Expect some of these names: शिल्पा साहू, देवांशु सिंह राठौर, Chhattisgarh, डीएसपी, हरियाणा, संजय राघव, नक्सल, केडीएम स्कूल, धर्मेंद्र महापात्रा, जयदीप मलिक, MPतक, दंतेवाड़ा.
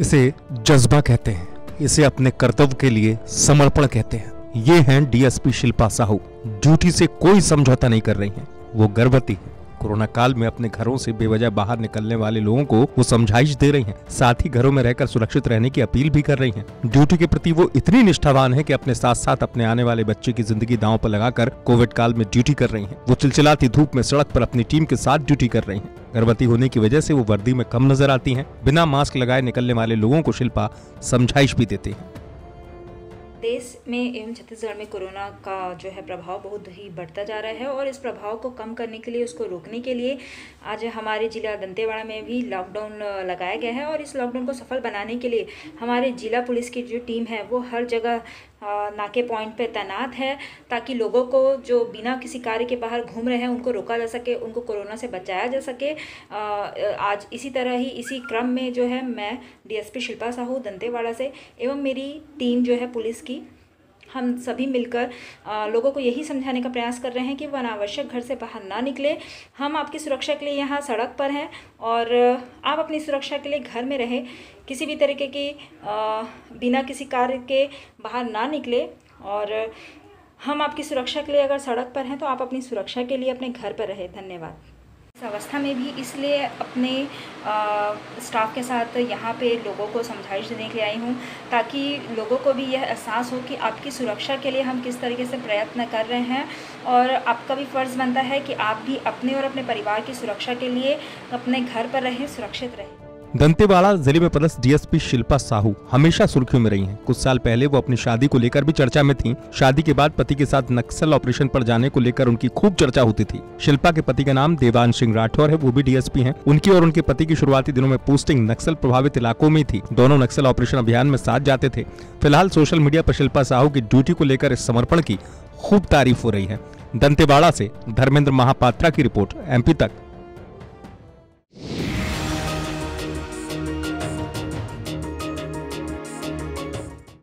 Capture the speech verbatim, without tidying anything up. इसे जज्बा कहते हैं, इसे अपने कर्तव्य के लिए समर्पण कहते हैं। ये हैं डीएसपी शिल्पा साहू। ड्यूटी से कोई समझौता नहीं कर रही हैं। वो गर्भवती है। कोरोना काल में अपने घरों से बेवजह बाहर निकलने वाले लोगों को वो समझाइश दे रही हैं, साथ ही घरों में रहकर सुरक्षित रहने की अपील भी कर रही हैं। ड्यूटी के प्रति वो इतनी निष्ठावान है कि अपने साथ साथ अपने आने वाले बच्चे की जिंदगी दांव पर लगाकर कोविड काल में ड्यूटी कर रही हैं। वो चिलचिलाती धूप में सड़क पर अपनी टीम के साथ ड्यूटी कर रही हैं। गर्भवती होने की वजह से वो वर्दी में कम नजर आती हैं। बिना मास्क लगाए निकलने वाले लोगों को शिल्पा समझाइश भी देती हैं। देश में एवं छत्तीसगढ़ में कोरोना का जो है प्रभाव बहुत ही बढ़ता जा रहा है और इस प्रभाव को कम करने के लिए, उसको रोकने के लिए आज हमारे जिला दंतेवाड़ा में भी लॉकडाउन लगाया गया है। और इस लॉकडाउन को सफल बनाने के लिए हमारे जिला पुलिस की जो टीम है वो हर जगह नाके पॉइंट पे तैनात है, ताकि लोगों को जो बिना किसी कार्य के बाहर घूम रहे हैं उनको रोका जा सके, उनको कोरोना से बचाया जा सके। आज इसी तरह ही इसी क्रम में जो है मैं डीएसपी शिल्पा साहू दंतेवाड़ा से एवं मेरी टीम जो है पुलिस की, हम सभी मिलकर आ, लोगों को यही समझाने का प्रयास कर रहे हैं कि अनावश्यक घर से बाहर ना निकले। हम आपकी सुरक्षा के लिए यहाँ सड़क पर हैं और आप अपनी सुरक्षा के लिए घर में रहें, किसी भी तरीके की आ, बिना किसी कार्य के बाहर ना निकले। और हम आपकी सुरक्षा के लिए अगर सड़क पर हैं तो आप अपनी सुरक्षा के लिए अपने घर पर रहें। धन्यवाद। इस अवस्था में भी इसलिए अपने स्टाफ के साथ यहाँ पे लोगों को समझाइश देने के लिए आई हूँ, ताकि लोगों को भी यह एहसास हो कि आपकी सुरक्षा के लिए हम किस तरीके से प्रयत्न कर रहे हैं। और आपका भी फ़र्ज़ बनता है कि आप भी अपने और अपने परिवार की सुरक्षा के लिए अपने घर पर रहें, सुरक्षित रहें। दंतेवाड़ा जिले में पदस्थ डीएसपी शिल्पा साहू हमेशा सुर्खियों में रही हैं। कुछ साल पहले वो अपनी शादी को लेकर भी चर्चा में थीं। शादी के बाद पति के साथ नक्सल ऑपरेशन पर जाने को लेकर उनकी खूब चर्चा होती थी। शिल्पा के पति का नाम देवांशु सिंह राठौर है, वो भी डीएसपी हैं। उनकी और उनके पति की शुरुआती दिनों में पोस्टिंग नक्सल प्रभावित इलाकों में थी। दोनों नक्सल ऑपरेशन अभियान में साथ जाते थे। फिलहाल सोशल मीडिया पर शिल्पा साहू की ड्यूटी को लेकर इस समर्पण की खूब तारीफ हो रही है। दंतेवाड़ा से धर्मेंद्र महापात्रा की रिपोर्ट, एमपी तक।